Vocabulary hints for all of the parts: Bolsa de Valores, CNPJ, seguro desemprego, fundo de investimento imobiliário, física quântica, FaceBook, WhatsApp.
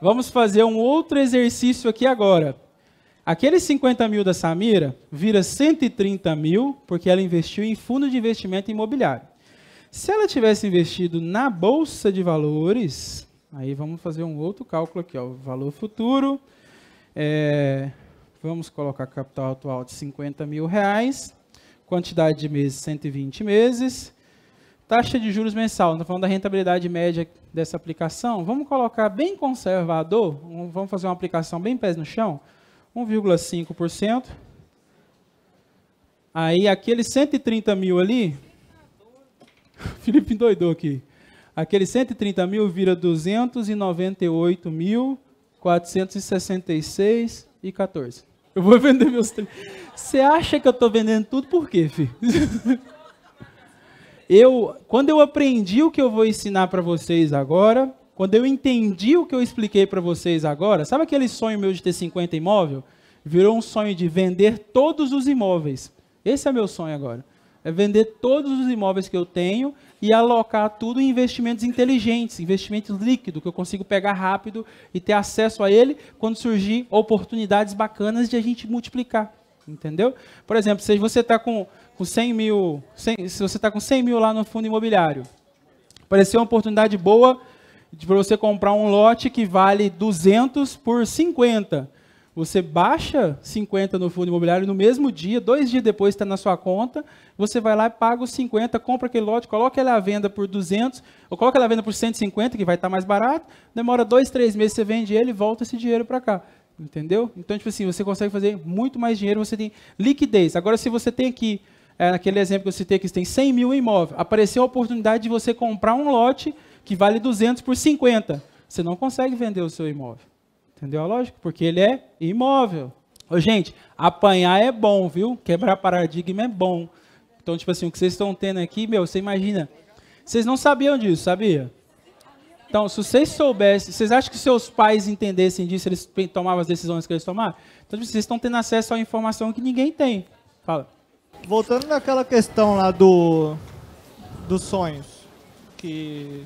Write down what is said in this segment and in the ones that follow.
Vamos fazer um outro exercício aqui agora. Aqueles 50 mil da Samira vira 130 mil, porque ela investiu em fundo de investimento imobiliário. Se ela tivesse investido na Bolsa de Valores, aí vamos fazer um outro cálculo aqui, ó, valor futuro, vamos colocar capital atual de 50 mil reais, quantidade de meses 120 meses, taxa de juros mensal, estamos falando da rentabilidade média dessa aplicação, vamos colocar bem conservador, vamos fazer uma aplicação bem pés no chão, 1,5%, aí aquele 130 mil ali, Felipe endoidou aqui. Aquele 130 mil vira 298.466,14. Eu vou vender meus... Você acha que eu estou vendendo tudo por quê, filho? Quando eu aprendi o que eu vou ensinar para vocês agora, quando eu entendi o que eu expliquei para vocês agora, sabe aquele sonho meu de ter 50 imóveis? Virou um sonho de vender todos os imóveis. Esse é meu sonho agora. É vender todos os imóveis que eu tenho e alocar tudo em investimentos inteligentes, investimentos líquidos, que eu consigo pegar rápido e ter acesso a ele quando surgir oportunidades bacanas de a gente multiplicar, entendeu? Por exemplo, se você está com 100 mil lá no fundo imobiliário, apareceu uma oportunidade boa de você comprar um lote que vale 200 por 50. Você baixa 50 no fundo imobiliário no mesmo dia, 2 dias depois está na sua conta, você vai lá e paga os 50, compra aquele lote, coloca ele à venda por 200, ou coloca ele à venda por 150, que vai estar mais barato, demora 2, 3 meses, você vende ele e volta esse dinheiro para cá. Entendeu? Então, tipo assim, você consegue fazer muito mais dinheiro, você tem liquidez. Agora, se você tem aqui, naquele exemplo que eu citei aqui, você tem 100 mil imóveis, apareceu a oportunidade de você comprar um lote que vale 200 por 50, você não consegue vender o seu imóvel. Entendeu a lógica? Porque ele é imóvel. Ô, gente, apanhar é bom, viu? Quebrar paradigma é bom. Então, tipo assim, o que vocês estão tendo aqui, meu, você imagina. Vocês não sabiam disso, sabia? Então, se vocês soubessem, vocês acham que seus pais entendessem disso, eles tomavam as decisões que eles tomaram? Então, vocês estão tendo acesso a informação que ninguém tem. Fala. Voltando naquela questão lá dos sonhos que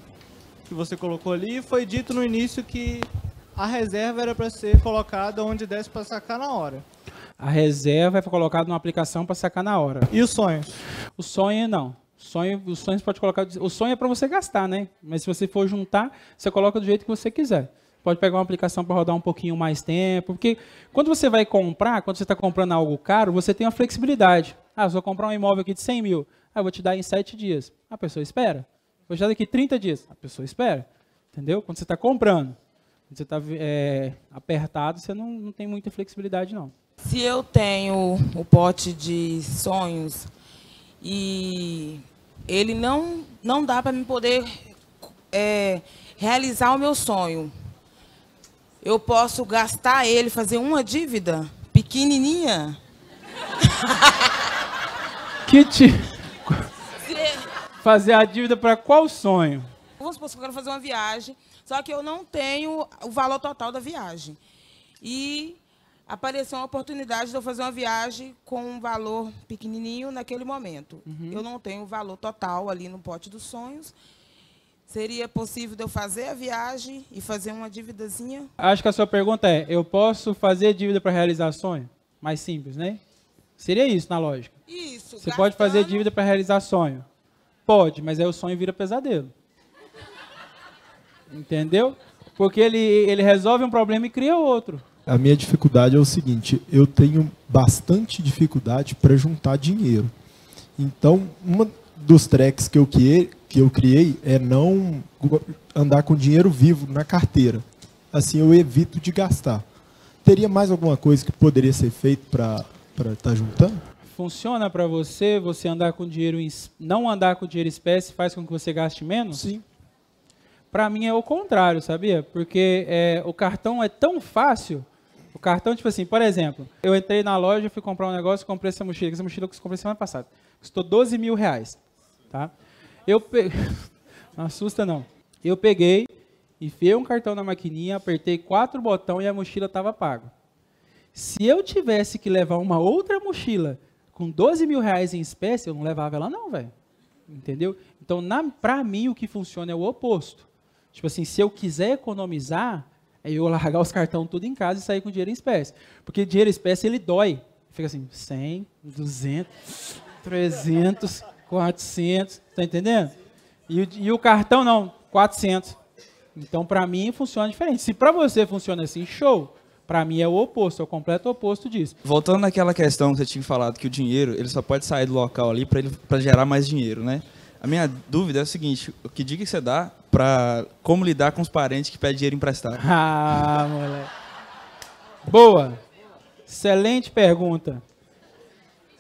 você colocou ali, foi dito no início que a reserva era para ser colocada onde desse para sacar na hora. A reserva é colocada numa aplicação para sacar na hora. E os sonhos? O sonho não. Os sonhos pode colocar. O sonho é para você gastar, né? Mas se você for juntar, você coloca do jeito que você quiser. Pode pegar uma aplicação para rodar um pouquinho mais tempo, porque quando você vai comprar, quando você está comprando algo caro, você tem a flexibilidade. Ah, eu vou comprar um imóvel aqui de 100 mil. Ah, eu vou te dar em 7 dias. A pessoa espera. Vou te dar daqui 30 dias. A pessoa espera. Entendeu? Quando você está comprando. Você está apertado, você não tem muita flexibilidade, não. Se eu tenho o pote de sonhos e ele não dá para me poder realizar o meu sonho, eu posso gastar ele, fazer uma dívida pequenininha? Fazer a dívida para qual sonho? Vamos supor que eu quero fazer uma viagem, só que eu não tenho o valor total da viagem. E apareceu uma oportunidade de eu fazer uma viagem com um valor pequenininho naquele momento. Uhum. Eu não tenho o valor total ali no pote dos sonhos. Seria possível eu fazer a viagem e fazer uma dívidazinha? Acho que a sua pergunta é, eu posso fazer dívida para realizar sonho? Mais simples, né? Seria isso na lógica. Isso. Você pode fazer dívida para realizar sonho? Pode, mas aí o sonho vira pesadelo. Entendeu? Porque ele resolve um problema e cria outro. A minha dificuldade é o seguinte, eu tenho bastante dificuldade para juntar dinheiro. Então, uma dos tracks que eu criei é não andar com dinheiro vivo na carteira. Assim, eu evito de gastar. Teria mais alguma coisa que poderia ser feita para estar juntando? Funciona para você andar com dinheiro não andar com dinheiro em espécie faz com que você gaste menos? Sim. Para mim é o contrário, sabia? Porque o cartão é tão fácil. O cartão, tipo assim, por exemplo, eu entrei na loja, fui comprar um negócio, comprei essa mochila. Essa mochila que eu comprei semana passada. Custou 12 mil reais. Tá? Não assusta, não. Eu peguei, enfiei um cartão na maquininha, apertei 4 botões e a mochila estava paga. Se eu tivesse que levar uma outra mochila com 12 mil reais em espécie, eu não levava ela não, velho. Entendeu? Então, para mim, o que funciona é o oposto. Tipo assim, se eu quiser economizar, É eu largar os cartão tudo em casa e sair com dinheiro em espécie. Porque dinheiro em espécie, ele dói. Fica assim, 100, 200, 300, 400, tá entendendo? E o cartão não, 400. Então, para mim, funciona diferente. Se para você funciona assim, show. Para mim é o oposto, é o completo oposto disso. Voltando naquela questão que você tinha falado, que o dinheiro, ele só pode sair do local ali para gerar mais dinheiro, né? A minha dúvida é o seguinte, o que dica que você dá para como lidar com os parentes que pedem dinheiro emprestado? Ah, moleque. Boa. Excelente pergunta.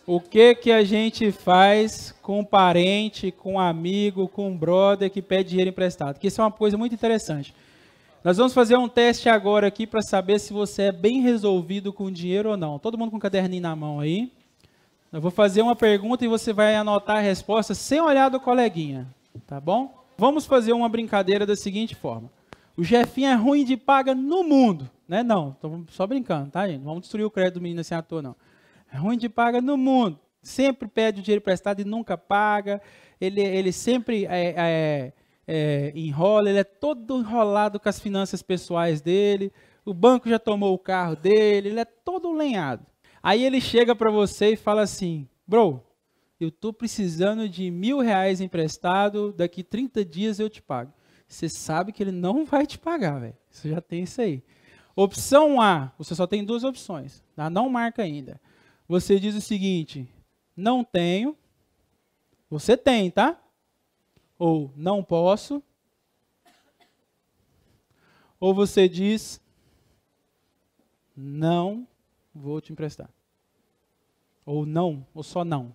O que a gente faz com parente, com amigo, com brother que pede dinheiro emprestado? Que isso é uma coisa muito interessante. Nós vamos fazer um teste agora aqui para saber se você é bem resolvido com dinheiro ou não. Todo mundo com um caderninho na mão aí. Eu vou fazer uma pergunta e você vai anotar a resposta sem olhar do coleguinha, tá bom? Vamos fazer uma brincadeira da seguinte forma. O Jefinho é ruim de paga no mundo, né? Não, tô só brincando, tá, gente? Não vamos destruir o crédito do menino assim à toa, não. É ruim de paga no mundo. Sempre pede o dinheiro emprestado e nunca paga. Ele sempre enrola, ele é todo enrolado com as finanças pessoais dele, o banco já tomou o carro dele, ele é todo lenhado. Aí ele chega para você e fala assim, bro, eu tô precisando de R$1.000 emprestado, daqui 30 dias eu te pago. Você sabe que ele não vai te pagar, velho. Você já tem isso aí. Opção A, você só tem duas opções, tá? Não marca ainda. Você diz o seguinte, não tenho, você tem, tá? Ou não posso, ou você diz, não vou te emprestar. Ou não, ou só não.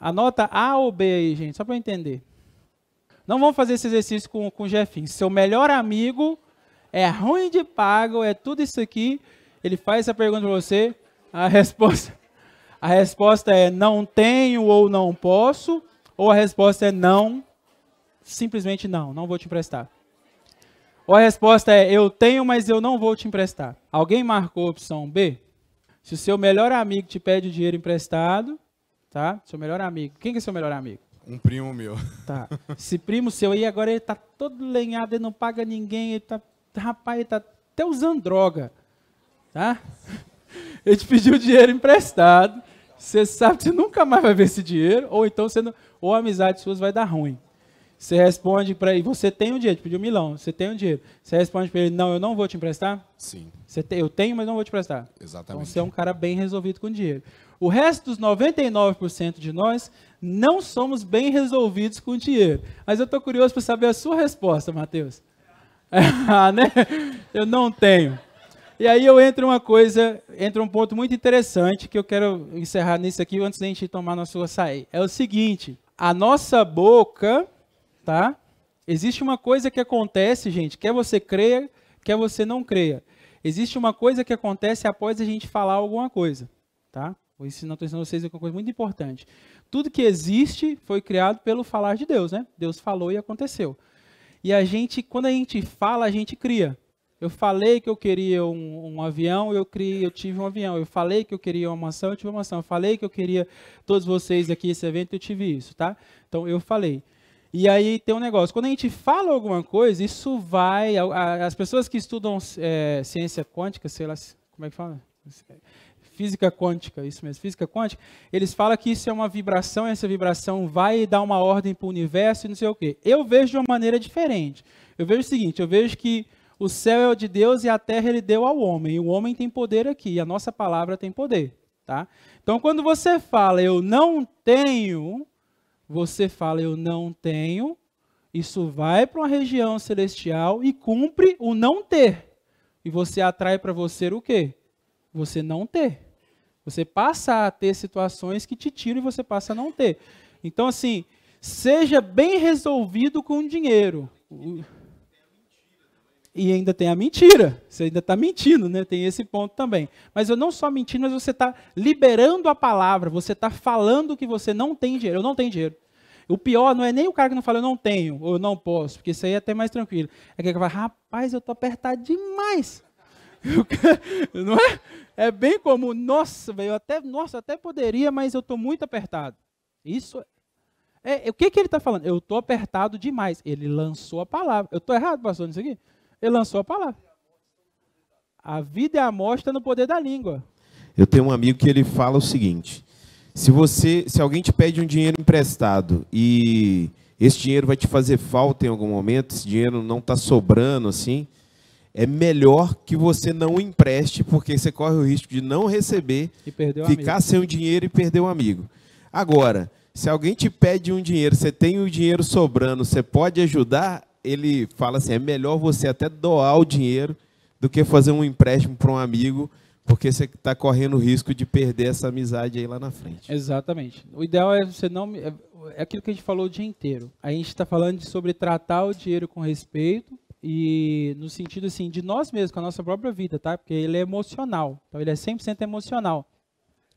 Anota A ou B aí, gente, só para eu entender. Não vamos fazer esse exercício com o Jefinho. Seu melhor amigo é ruim de pago, é tudo isso aqui. Ele faz essa pergunta para você, a resposta é não tenho ou não posso, ou a resposta é não, simplesmente não, não vou te emprestar. Ou a resposta é eu tenho, mas eu não vou te emprestar. Alguém marcou a opção B? Se o seu melhor amigo te pede dinheiro emprestado, tá? Seu melhor amigo. Quem que é seu melhor amigo? Um primo meu. Tá. Esse primo seu aí, agora ele tá todo lenhado, ele não paga ninguém, ele tá, rapaz, ele tá até usando droga, tá? Ele te pediu dinheiro emprestado. Você sabe que você nunca mais vai ver esse dinheiro, ou então você não, ou a amizade sua vai dar ruim. Você responde para ele, você tem um dinheiro, pediu milão, você tem um dinheiro. Você responde para ele, não, eu não vou te emprestar? Sim. Eu tenho, mas não vou te emprestar. Exatamente. Então você é um cara bem resolvido com dinheiro. O resto dos 99% de nós não somos bem resolvidos com dinheiro. Mas eu estou curioso para saber a sua resposta, Matheus. Ah, né? Eu não tenho. E aí eu entra um ponto muito interessante que eu quero encerrar nisso aqui antes da gente tomar nosso açaí. É o seguinte, a nossa boca, tá? Existe uma coisa que acontece, gente, quer você creia, quer você não creia. Existe uma coisa que acontece após a gente falar alguma coisa, tá? Vou ensinar, estou ensinando vocês uma coisa muito importante. Tudo que existe foi criado pelo falar de Deus, né? Deus falou e aconteceu. E a gente, quando a gente fala, a gente cria. Eu falei que eu queria um avião, eu tive um avião. Eu falei que eu queria uma mansão, eu tive uma mansão. Eu falei que eu queria todos vocês aqui, esse evento, eu tive isso, tá? Então, eu falei. E aí tem um negócio. Quando a gente fala alguma coisa, isso vai... As pessoas que estudam ciência quântica, sei lá, como é que fala? Física quântica, isso mesmo, física quântica. Eles falam que isso é uma vibração, essa vibração vai dar uma ordem para o universo e não sei o quê. Eu vejo de uma maneira diferente. Eu vejo o seguinte, eu vejo que... O céu é de Deus e a terra ele deu ao homem. E o homem tem poder aqui, a nossa palavra tem poder, tá? Então, quando você fala, eu não tenho, você fala, eu não tenho, isso vai para uma região celestial e cumpre o não ter. E você atrai para você o quê? Você não ter. Você passa a ter situações que te tiram e você passa a não ter. Então, assim, seja bem resolvido com o dinheiro. E ainda tem a mentira, você ainda está mentindo, né? Tem esse ponto também. Mas eu não só mentindo, mas você está liberando a palavra, você está falando que você não tem dinheiro, eu não tenho dinheiro. O pior não é nem o cara que não fala eu não tenho, ou eu não posso, porque isso aí é até mais tranquilo. É aquele que fala, rapaz, eu estou apertado demais. Não é? É bem comum, nossa, velho, eu até poderia, mas eu estou muito apertado. Isso é o que ele está falando? Eu estou apertado demais. Ele lançou a palavra. Eu estou errado, pastor, nisso aqui? Ele lançou a palavra. A vida é a amostra no poder da língua. Eu tenho um amigo que ele fala o seguinte: se alguém te pede um dinheiro emprestado e esse dinheiro vai te fazer falta em algum momento, esse dinheiro não está sobrando assim, é melhor que você não empreste, porque você corre o risco de não receber, ficar sem o dinheiro e perder o amigo. Agora, se alguém te pede um dinheiro, você tem o dinheiro sobrando, você pode ajudar, ele fala assim, é melhor você até doar o dinheiro do que fazer um empréstimo para um amigo, porque você está correndo o risco de perder essa amizade aí lá na frente. Exatamente. O ideal é você não... É aquilo que a gente falou o dia inteiro. A gente está falando sobre tratar o dinheiro com respeito e no sentido assim, de nós mesmos, com a nossa própria vida, tá? Porque ele é emocional. Então ele é 100% emocional.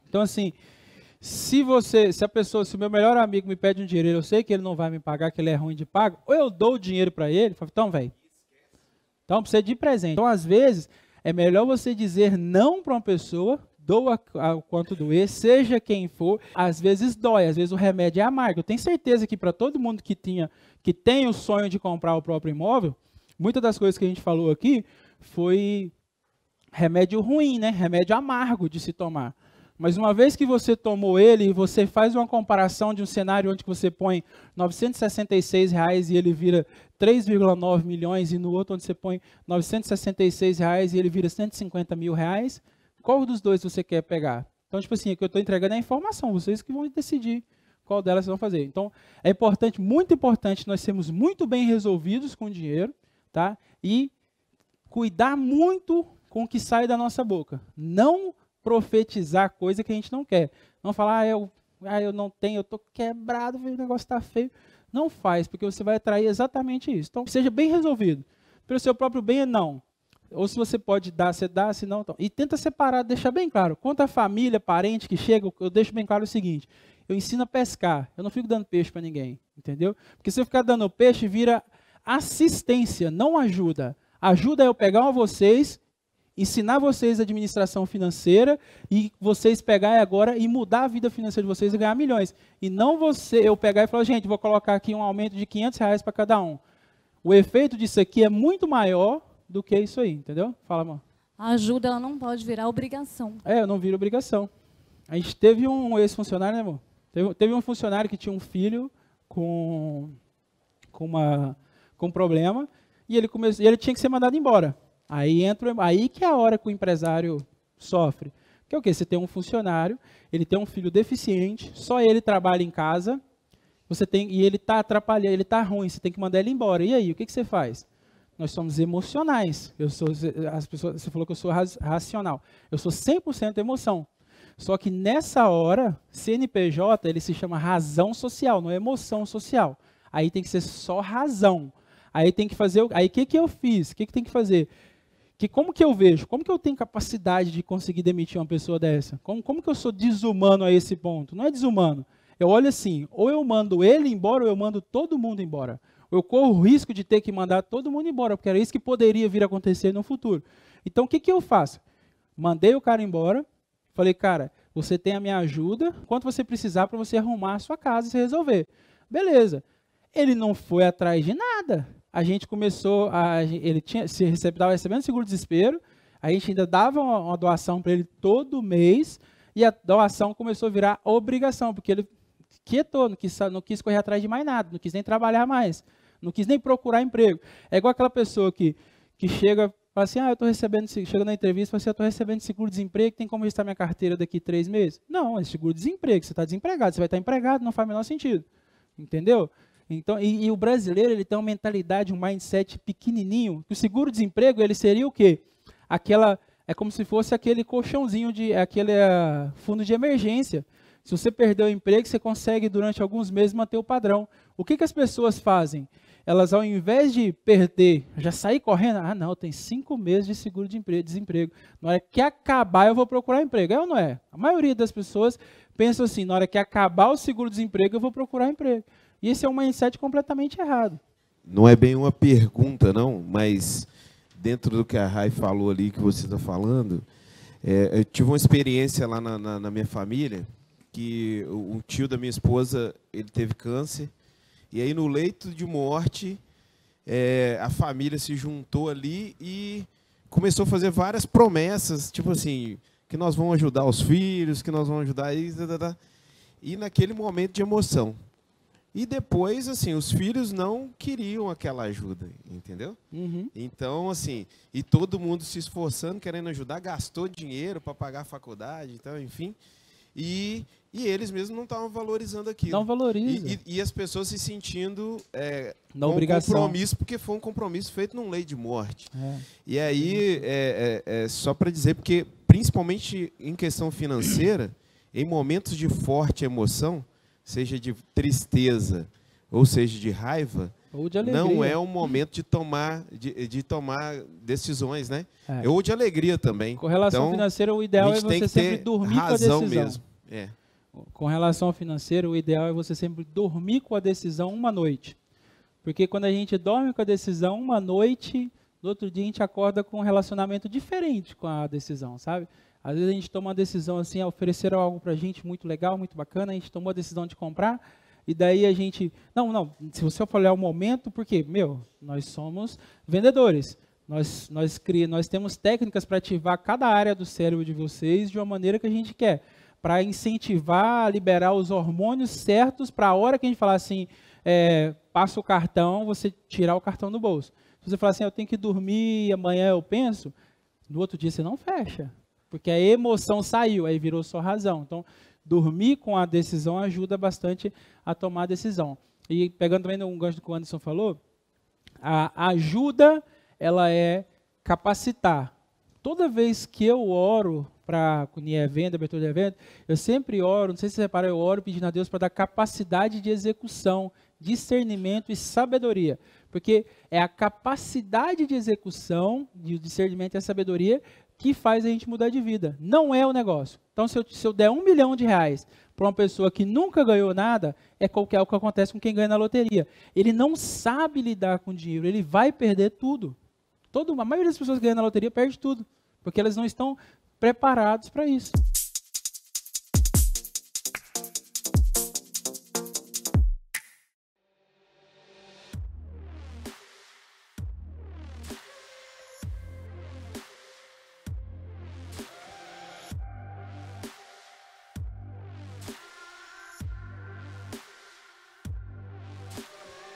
Então assim, se o meu melhor amigo me pede um dinheiro, eu sei que ele não vai me pagar, que ele é ruim de pago, ou eu dou o dinheiro para ele, falo, então velho, então precisa de presente. Então às vezes é melhor você dizer não para uma pessoa, doa o quanto doer, seja quem for. Às vezes dói, às vezes o remédio é amargo. Eu tenho certeza que para todo mundo que tem o sonho de comprar o próprio imóvel, muitas das coisas que a gente falou aqui foi remédio ruim, né? Remédio amargo de se tomar. Mas uma vez que você tomou ele e você faz uma comparação de um cenário onde você põe R$966 e ele vira 3,9 milhões e no outro onde você põe R$966 e ele vira R$150 mil, qual dos dois você quer pegar? Então, tipo assim, o que eu estou entregando é a informação, vocês que vão decidir qual delas vocês vão fazer. Então, é importante, muito importante, nós sermos muito bem resolvidos com o dinheiro, tá? E cuidar muito com o que sai da nossa boca. Não profetizar coisa que a gente não quer. Não falar, eu não tenho, eu tô quebrado, o negócio tá feio. Não faz, porque você vai atrair exatamente isso. Então, seja bem resolvido. Pelo seu próprio bem é não. Ou se você pode dar, você dá, se não, então. E tenta separar, deixar bem claro. Quanto à família, parente que chega, eu deixo bem claro o seguinte, eu ensino a pescar, eu não fico dando peixe para ninguém, entendeu? Porque se eu ficar dando peixe, vira assistência, não ajuda. Ajuda é eu pegar vocês, ensinar vocês a administração financeira e vocês pegarem agora e mudar a vida financeira de vocês e ganhar milhões. E não eu pegar e falar, gente, vou colocar aqui um aumento de R$500 para cada um. O efeito disso aqui é muito maior do que isso aí, entendeu? Fala, amor. A ajuda ela não pode virar obrigação. É, eu não viro obrigação. A gente teve um ex-funcionário, né, amor? Teve um funcionário que tinha um filho com um problema e ele tinha que ser mandado embora. Aí que é a hora que o empresário sofre. Que é o quê? Você tem um funcionário, ele tem um filho deficiente, só ele trabalha em casa, e ele está atrapalhando, ele está ruim, você tem que mandar ele embora. E aí, o que você faz? Nós somos emocionais. Você falou que eu sou racional. Eu sou 100% emoção. Só que nessa hora, CNPJ, ele se chama razão social, não é emoção social. Aí tem que ser só razão. Aí tem que fazer, aí o que eu fiz? O que tem que fazer? Como que eu vejo? Como que eu tenho capacidade de conseguir demitir uma pessoa dessa? Como que eu sou desumano a esse ponto? Não é desumano. Eu olho assim, ou eu mando ele embora, ou eu mando todo mundo embora. Eu corro o risco de ter que mandar todo mundo embora, porque era isso que poderia vir a acontecer no futuro. Então, o que eu faço? Mandei o cara embora, falei, cara, você tem a minha ajuda, quanto você precisar para você arrumar a sua casa e se resolver. Beleza. Ele não foi atrás de nada. A gente começou, ele estava recebendo seguro-desemprego, a gente ainda dava uma doação para ele todo mês, e a doação começou a virar obrigação, porque ele quietou, não quis correr atrás de mais nada, não quis nem trabalhar mais, não quis nem procurar emprego. É igual aquela pessoa que chega e fala assim, chega na entrevista e fala assim, eu estou recebendo seguro-desemprego, tem como registrar minha carteira daqui 3 meses? Não, é seguro-desemprego, você está desempregado, você vai estar empregado, não faz o menor sentido, entendeu? Então, e o brasileiro ele tem uma mentalidade, um mindset pequenininho. Que o seguro-desemprego ele seria o quê? É como se fosse aquele colchãozinho, aquele fundo de emergência. Se você perder o emprego, você consegue durante alguns meses manter o padrão. O que as pessoas fazem? Elas ao invés de perder, já sair correndo, ah não, tem 5 meses de seguro-desemprego. Na hora que acabar eu vou procurar emprego. É ou não é? A maioria das pessoas pensa assim, na hora que acabar o seguro-desemprego eu vou procurar emprego. E esse é um mindset completamente errado. Não é bem uma pergunta, não, mas dentro do que a Rai falou ali, que você está falando, eu tive uma experiência lá na minha família, que o tio da minha esposa ele teve câncer, e aí no leito de morte, a família se juntou ali e começou a fazer várias promessas, tipo assim, que nós vamos ajudar os filhos, que nós vamos ajudar isso, e naquele momento de emoção. E depois, assim, os filhos não queriam aquela ajuda, entendeu? Uhum. Então, assim, e todo mundo se esforçando, querendo ajudar, gastou dinheiro para pagar a faculdade, então, enfim. E eles mesmos não estavam valorizando aquilo. Não valorizam. E as pessoas se sentindo na obrigação. Compromisso, porque foi um compromisso feito num lei de morte. É. E aí, só para dizer, porque principalmente em questão financeira, em momentos de forte emoção, seja de tristeza ou seja de raiva, ou de alegria. Não é um momento de tomar decisões, né? É. Ou de alegria também. Com relação então, financeira, o ideal é você sempre dormir com a decisão. Mesmo. É. Com relação ao financeiro, o ideal é você sempre dormir com a decisão uma noite. Porque quando a gente dorme com a decisão uma noite, no outro dia a gente acorda com um relacionamento diferente com a decisão, sabe? Às vezes a gente toma uma decisão assim, ofereceram algo pra gente muito legal, muito bacana, a gente tomou a decisão de comprar, e daí a gente, se você olhar o momento, porque, nós somos vendedores, nós temos técnicas para ativar cada área do cérebro de vocês de uma maneira que a gente quer, para incentivar, liberar os hormônios certos para a hora que a gente falar assim, passa o cartão, você tirar o cartão do bolso. Se você falar assim, eu tenho que dormir, amanhã eu penso, no outro dia você não fecha. Porque a emoção saiu, aí virou só razão. Então, dormir com a decisão ajuda bastante a tomar a decisão. E pegando também um gancho do que o Anderson falou, a ajuda, ela é capacitar. Toda vez que eu oro para evento, abertura de evento, eu sempre oro, não sei se você repara, eu oro pedindo a Deus para dar capacidade de execução, discernimento e sabedoria. Porque é a capacidade de execução, de discernimento e a sabedoria que faz a gente mudar de vida, não é o negócio. Então, se eu der R$1 milhão para uma pessoa que nunca ganhou nada, é o que acontece com quem ganha na loteria. Ele não sabe lidar com dinheiro, ele vai perder tudo. A maioria das pessoas que ganham na loteria perde tudo, porque elas não estão preparadas para isso.